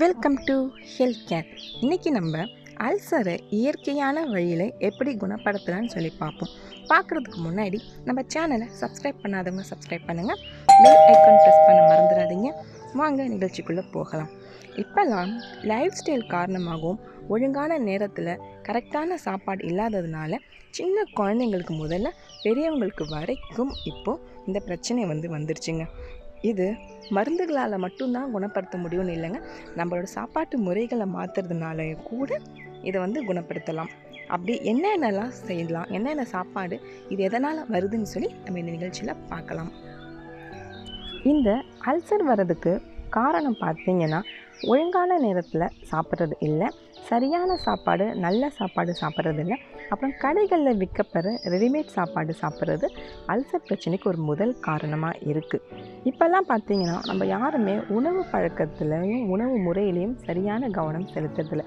Welcome to health care. இன்றைக்கி நம்ம அல்சரை இயற்கையான வழியில் எப்படி குணப்படுத்தலாம்னு சொல்லி பார்ப்போம். பார்க்குறதுக்கு முன்னாடி நம்ம சேனலை சப்ஸ்கிரைப் பண்ணாதவங்க சப்ஸ்கிரைப் பண்ணுங்கள், பெல் ஐக்கான் ப்ரெஸ் பண்ண மறந்துடாதீங்க. வாங்க நிகழ்ச்சிக்குள்ளே போகலாம். இப்போல்லாம் லைஃப் ஸ்டைல் காரணமாகவும் ஒழுங்கான நேரத்தில் கரெக்டான சாப்பாடு இல்லாததுனால சின்ன குழந்தைங்களுக்கு முதல்ல பெரியவங்களுக்கு வரைக்கும் இப்போது இந்த பிரச்சனை வந்துருச்சுங்க. இது மருந்துகளால் மட்டும்தான் குணப்படுத்த முடியும்னு இல்லைங்க, நம்மளோட சாப்பாட்டு முறைகளை மாற்றுறதுனால கூட இதை குணப்படுத்தலாம். அப்படி என்னென்னலாம் செய்யலாம், என்னென்ன சாப்பாடு, இது எதனால் வருதுன்னு சொல்லி நம்ம இந்த நிகழ்ச்சியில் பார்க்கலாம். இந்த அல்சர் வர்றதுக்கு காரணம் பார்த்திங்கன்னா ஒழுங்கான நேரத்தில் சாப்பிட்றது இல்லை, சரியான சாப்பாடு நல்ல சாப்பாடு சாப்பிட்றது இல்லை, அப்புறம் கடைகளில் விற்கப்படுற ரெடிமேட் சாப்பாடு சாப்பிட்றது அல்சர் பிரச்சனைக்கு ஒரு முதல் காரணமாக இருக்குது. இப்போல்லாம் பார்த்திங்கன்னா நம்ம யாருமே உணவு பழக்கத்துலேயும் உணவு முறையிலையும் சரியான கவனம் செலுத்துறதில்லை.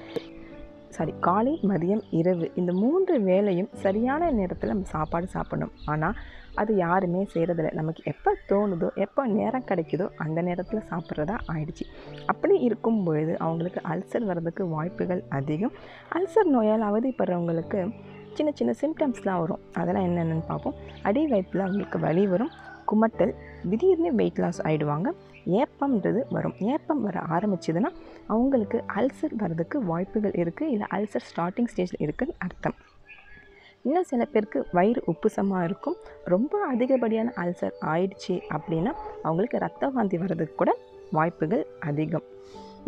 காலை மதியம் இரவு இந்த 3 வேளையும் சரியான நேரத்தில் நம்ம சாப்பாடு சாப்பிடணும். ஆனால் அது யாருமே செய்கிறதில்ல. நமக்கு எப்போ தோணுதோ எப்போ நேரம் கிடைக்குதோ அந்த நேரத்தில் சாப்பிட்றதா ஆயிடுச்சு. அப்படி இருக்கும்பொழுது அவங்களுக்கு அல்சர் வர்றதுக்கு வாய்ப்புகள் அதிகம். அல்சர் நோயால் அவதிப்படுறவங்களுக்கு சின்ன சின்ன சிம்டம்ஸ்லாம் வரும். அதெல்லாம் என்னென்னு பார்ப்போம். அடி வயிற்றில் அவங்களுக்கு வலி வரும், குமட்டல், திடீர்னு வெயிட் லாஸ் ஆகிடுவாங்க, ஏப்பம்ன்றது வரும். ஏப்பம் வர ஆரம்பிச்சதுன்னா அவங்களுக்கு அல்சர் வர்றதுக்கு வாய்ப்புகள் இருக்குது, இல்லை அல்சர் ஸ்டார்டிங் ஸ்டேஜில் இருக்குதுன்னு அர்த்தம். இன்னும் சில பேருக்கு வயிறு உப்புசமாக இருக்கும். ரொம்ப அதிகப்படியான அல்சர் ஆயிடுச்சு அப்படின்னா அவங்களுக்கு ரத்த வாந்தி வர்றதுக்கு கூட வாய்ப்புகள் அதிகம்.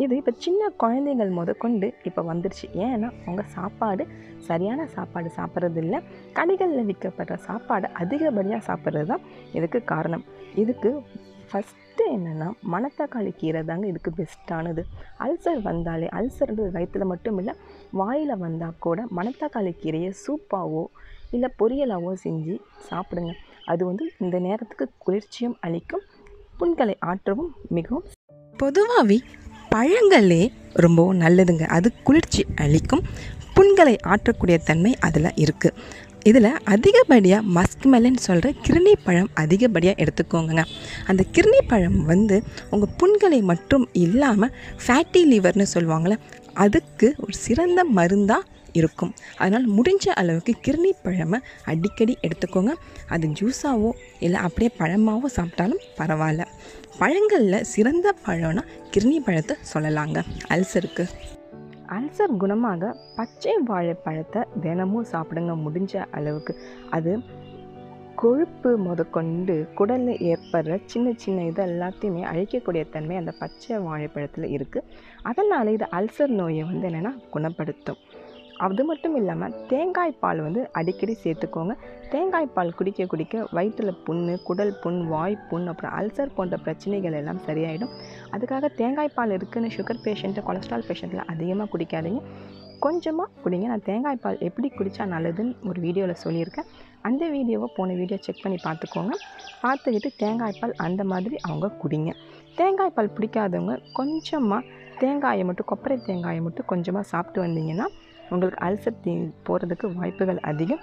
இது இப்போ சின்ன குழந்தைகள் முதற்கொண்டு இப்போ வந்துடுச்சு. ஏன்னா அவங்க சாப்பாடு சரியான சாப்பாடு சாப்பிட்றது இல்லை, கடைகளில் விற்கப்படுற சாப்பாடு அதிகப்படியாக சாப்பிட்றது தான் இதுக்கு காரணம். இதுக்கு ஃபஸ்ட்டு என்னென்னா மணத்தக்காளி கீரை தாங்க இதுக்கு பெஸ்ட்டானது. அல்சர் வந்தாலே, அல்சர்ன்றது வயிற்றில் மட்டும் இல்லை வாயில் வந்தால் கூட மணத்தக்காளி கீரையை சூப்பாகவோ இல்லை பொரியலாவோ செஞ்சு சாப்பிடுங்க. அது இந்த நேரத்துக்கு குளிர்ச்சியும் அளிக்கும், புண்களை ஆற்றவும் மிகவும். பொதுவாகவே பழங்களே ரொம்பவும் நல்லதுங்க. அது குளிர்ச்சி அளிக்கும், புண்களை ஆற்றக்கூடிய தன்மை அதில் இருக்குது. இதில் அதிகப்படியாக மஸ்க் மெலன் சொல்கிற கிர்னி பழம் அதிகப்படியாக எடுத்துக்கோங்க. அந்த கிர்னி பழம் உங்கள் புண்களை மட்டும் இல்லாமல் ஃபேட்டி லிவர்னு சொல்லுவாங்களே அதுக்கு ஒரு சிறந்த மருந்தாக இருக்கும். அதனால் முடிஞ்ச அளவுக்கு கிர்னி பழமை அடிக்கடி எடுத்துக்கோங்க. அது ஜூஸாவோ இல்லை அப்படியே பழமாவோ சாப்பிட்டாலும் பரவாயில்ல. பழங்களில் சிறந்த பழம்னா கிர்னி பழத்தை சொல்லலாங்க. அல்சருக்கு அல்சர் குணமாக பச்சை வாழைப்பழத்தை தினமும் சாப்பிடுங்க முடிஞ்ச அளவுக்கு. அது கொழுப்பு முதற்கொண்டு குடலில் ஏற்படுற சின்ன சின்ன இது எல்லாத்தையுமே அழிக்கக்கூடிய தன்மை அந்த பச்சை வாழைப்பழத்தில் இருக்குது. அதனால் இது அல்சர் நோயை என்னென்னா குணப்படுத்தும். அது மட்டும் இல்லாமல் தேங்காய்ப்பால் அடிக்கடி சேர்த்துக்கோங்க. தேங்காய்ப்பால் குடிக்க வயிற்றில் புண்ணு, குடல் புண், வாய்ப்புண், அப்புறம் அல்சர் போன்ற பிரச்சனைகள் எல்லாம் சரியாயிடும். அதுக்காக தேங்காய்ப்பால் இருக்குதுன்னு சுகர் பேஷண்ட்டு கொலஸ்ட்ரால் பேஷண்ட்டில் அதிகமாக குடிக்காதீங்க, கொஞ்சமாக குடிங்க. நான் தேங்காய்ப்பால் எப்படி குடித்தா நல்லதுன்னு ஒரு வீடியோவில் சொல்லியிருக்கேன். அந்த வீடியோவை போன வீடியோ செக் பண்ணி பார்த்துக்கோங்க. பார்த்துக்கிட்டு தேங்காய்ப்பால் அந்த மாதிரி அவங்க குடிங்க. தேங்காய்ப்பால் பிடிக்காதவங்க கொஞ்சமாக தேங்காயை மட்டும், கொப்பரை தேங்காயை மட்டும் கொஞ்சமாக சாப்பிட்டு வந்தீங்கன்னா உங்களுக்கு அல்சர் போகிறதுக்கு வாய்ப்புகள் அதிகம்.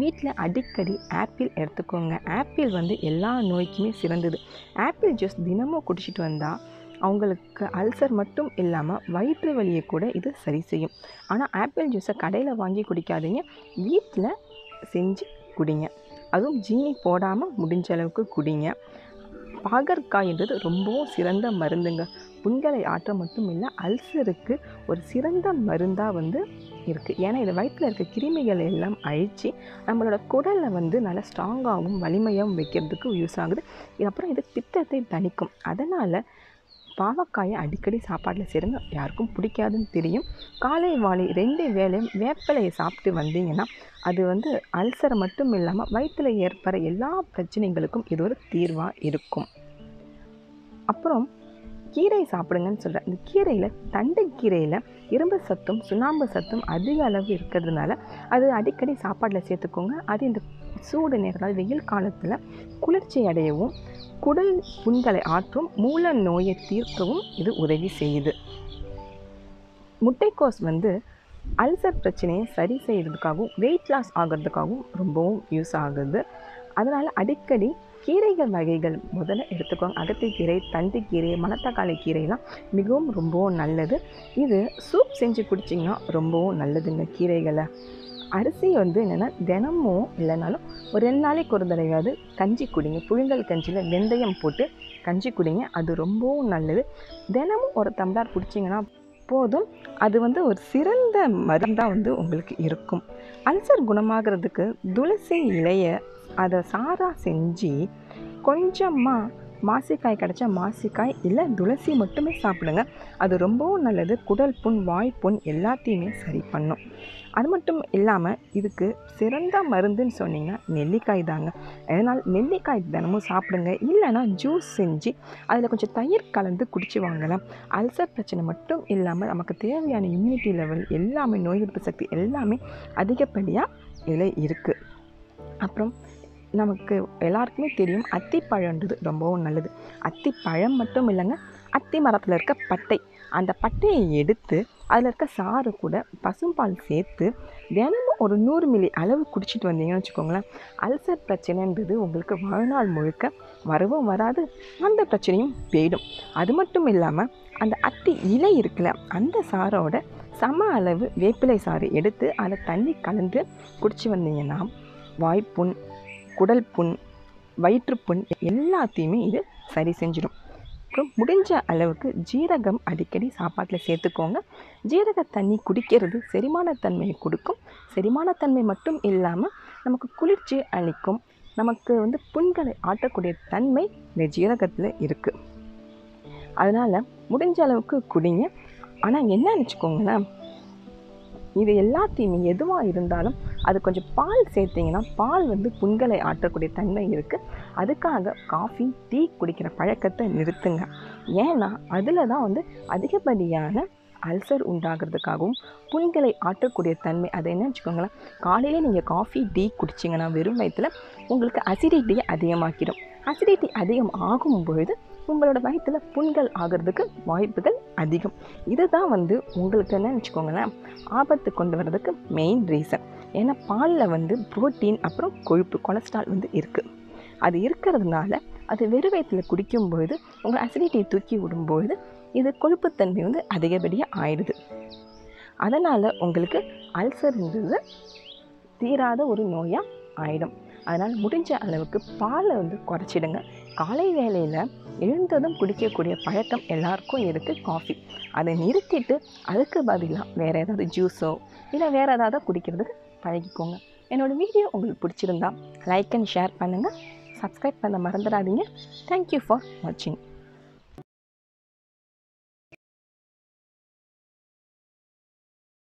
வீட்டில் அடிக்கடி ஆப்பிள் எடுத்துக்கோங்க. ஆப்பிள் எல்லா நோய்க்குமே சிறந்தது. ஆப்பிள் ஜூஸ் தினமும் குடிச்சிட்டு வந்தால் அவங்களுக்கு அல்சர் மட்டும் இல்லாமல் வயிற்று வலியை கூட இது சரி செய்யும். ஆனால் ஆப்பிள் ஜூஸை கடையில் வாங்கி குடிக்காதீங்க, வீட்டில் செஞ்சு குடிங்க. அதுவும் ஜீனி போடாமல் முடிஞ்ச அளவுக்கு குடிங்க. பாகற்காய்ன்றது ரொம்பவும் சிறந்த மருந்துங்க. புண்களை ஆற்ற மட்டும் இல்லை, அல்சருக்கு ஒரு சிறந்த மருந்தாக இருக்குது. ஏன்னா இது வயிற்றில் இருக்க கிருமிகளை எல்லாம் அழித்து நம்மளோட குடலை நல்லா ஸ்ட்ராங்காகவும் வலிமையாகவும் வைக்கிறதுக்கு யூஸ் ஆகுது. அப்புறம் இது பித்தத்தை தணிக்கும். அதனால் பாவக்காயை அடிக்கடி சாப்பாட்டில் சேருங்க. யாருக்கும் பிடிக்காதுன்னு தெரியும். காலை வாழை 2 வேளையும் வேப்பிலையை சாப்பிட்டு வந்தீங்கன்னா அது அல்சர் மட்டும் இல்லாமல் வயிற்றில் ஏற்படுற எல்லா பிரச்சனைகளுக்கும் இது ஒரு தீர்வாக இருக்கும். அப்புறம் கீரை சாப்பிடுங்கன்னு சொல்கிறேன். இந்த கீரையில், தண்டு கீரையில் இரும்பு சத்தும் சுண்ணாம்பு சத்தும் அதிக அளவு இருக்கிறதுனால அது அடிக்கடி சாப்பாட்டில் சேர்த்துக்கோங்க. அது இந்த சூடு நேரத்தில், வெயில் காலத்தில் குளிர்ச்சி அடையவும், குடல் புண்களை ஆற்றும், மூல நோயை தீர்க்கவும் இது உதவி செய்யுது. முட்டைக்கோஸ் அல்சர் பிரச்சனையை சரி செய்கிறதுக்காகவும் வெயிட் லாஸ் ஆகிறதுக்காகவும் ரொம்பவும் யூஸ் ஆகுது. அதனால் அடிக்கடி கீரைகள் வகைகள் முதல்ல எடுத்துக்கோங்க. அகத்திக்கீரை, தண்டுக்கீரை, மணத்தக்காளி கீரைலாம் மிகவும் ரொம்பவும் நல்லது. இது சூப் செஞ்சு குடிச்சிங்கன்னா ரொம்பவும் நல்லதுங்க. கீரைகளை அரிசி வந்து என்னென்னா தினமும் இல்லைனாலும் ஒரு 2 நாளைக்கு ஒரு தடவையாவது கஞ்சி குடிங்க. புழுங்கல் கஞ்சியில் வெந்தயம் போட்டு கஞ்சி குடிங்க, அது ரொம்பவும் நல்லது. தினமும் ஒரு டம்ளர் குடிச்சிங்கன்னா போதும், அது வந்து ஒரு சிறந்த மருந்தாக வந்து உங்களுக்கு இருக்கும். அல்சர் குணமாகிறதுக்கு துளசி இலையை அதை சாராக செஞ்சு கொஞ்சமாக மாசிக்காய் கிடச்சா மாசிக்காய் இல்லை துளசி மட்டுமே சாப்பிடுங்க, அது ரொம்பவும் நல்லது. குடல் புண், வாய்ப்புண் எல்லாத்தையுமே சரி பண்ணும். அது மட்டும் இல்லாமல் இதுக்கு சிறந்த மருந்துன்னு சொன்னிங்கன்னா நெல்லிக்காய் தாங்க. அதனால் நெல்லிக்காய் தினமும் சாப்பிடுங்க, இல்லைனா ஜூஸ் செஞ்சு அதில் கொஞ்சம் தயிர் கலந்து குடிச்சு வாங்கலாம். அல்சர் பிரச்சனை மட்டும் இல்லாமல் நமக்கு தேவையான இம்யூனிட்டி லெவல் எல்லாமே, நோய் எதிர்ப்பு சக்தி எல்லாமே அதிகப்படியாக இதில் இருக்குது. அப்புறம் நமக்கு எல்லாருக்குமே தெரியும் அத்திப்பழன்றது ரொம்பவும் நல்லது. அத்திப்பழம் மட்டும் இல்லைங்க, அத்தி மரத்தில் இருக்க பட்டை, அந்த பட்டையை எடுத்து அதில் இருக்க சாறு கூட பசும்பால் சேர்த்து தினமும் ஒரு 100 மில்லி அளவு குடிச்சிட்டு வந்தீங்கன்னு வச்சுக்கோங்களேன், அல்சர் பிரச்சனைன்றது உங்களுக்கு வாழ்நாள் முழுக்க வரவும் வராது, அந்த பிரச்சனையும் போயிடும். அது மட்டும் இல்லாமல் அந்த அத்தி இலை இருக்குல்ல, அந்த சாரோட சம அளவு வேப்பிலை சாறு எடுத்து அதை தண்ணி கலந்து குடிச்சு வந்தீங்கன்னா வாய்ப்புண், குடல் புண், வயிற்றுப்புண் எல்லாத்தையுமே இது சரி செஞ்சிடும். அப்புறம் முடிஞ்ச அளவுக்கு ஜீரகம் அடிக்கடி சாப்பாட்டில் சேர்த்துக்கோங்க. ஜீரக தண்ணி குடிக்கிறது செரிமானத்தன்மையை கொடுக்கும். செரிமானத்தன்மை மட்டும் இல்லாமல் நமக்கு குளிர்ச்சி அளிக்கும். நமக்கு வந்து புண்களை ஆட்டக்கூடிய தன்மை இந்த ஜீரகத்தில் இருக்குது. அதனால் முடிஞ்ச அளவுக்கு குடிங்க. ஆனால் என்ன நினச்சிக்கோங்களேன், இது எல்லாத்தையுமே எதுவாக இருந்தாலும் அது கொஞ்சம் பால் சேர்த்திங்கன்னா பால் வந்து புண்களை ஆற்றக்கூடிய தன்மை இருக்குது. அதுக்காக காஃபி, டீ குடிக்கிற பழக்கத்தை நிறுத்துங்க. ஏன்னா அதில் தான் வந்து அதிகப்படியான அல்சர் உண்டாகிறதுக்காகவும் புண்களை ஆற்றக்கூடிய தன்மை. அதை என்ன வச்சுக்கோங்களேன், காலையில் நீங்கள் காஃபி, டீ குடிச்சிங்கன்னா வெறும் வயிற்றில் உங்களுக்கு அசிடிட்டியை அதிகமாக்கிடும். அசிடிட்டி அதிகம் ஆகும்பொழுது உங்களோட வயிற்றில் புண்கள் ஆகிறதுக்கு வாய்ப்புகள் அதிகம். இதுதான் வந்து உங்களுக்கு என்ன வச்சுக்கோங்களேன் ஆபத்து கொண்டு வர்றதுக்கு மெயின் ரீசன். ஏன்னா பாலில் வந்து புரோட்டீன், அப்புறம் கொழுப்பு, கொலஸ்ட்ரால் வந்து இருக்குது. அது இருக்கிறதுனால அது வெறும் வயிற்றில் குடிக்கும்பொழுது உங்கள் அசிடிட்டியை தூக்கி விடும்பொழுது இது கொழுப்புத்தன்மை வந்து அதிகப்படியாக ஆயிடுது. அதனால் உங்களுக்கு அல்சர்ன்றது தீராத ஒரு நோயாக ஆயிடும். அதனால் முடிஞ்ச அளவுக்கு பாலை வந்து குறைச்சிடுங்க. காலை வேளையில் எழுந்ததும் குடிக்கக்கூடிய பழக்கம் எல்லாருக்கும் இருக்குது காஃபி. அதை நிறுத்திட்டு அதுக்கு பதிலாக வேறு ஏதாவது ஜூஸோ இல்லை வேறு ஏதாவது குடிக்கிறதுக்கு பழகிக்கோங்க. என்னோடய வீடியோ உங்களுக்கு பிடிச்சிருந்தா லைக் அண்ட் ஷேர் பண்ணுங்கள். சப்ஸ்கிரைப் பண்ண மறந்துடாதீங்க. தேங்க்யூ ஃபார் வாட்சிங்.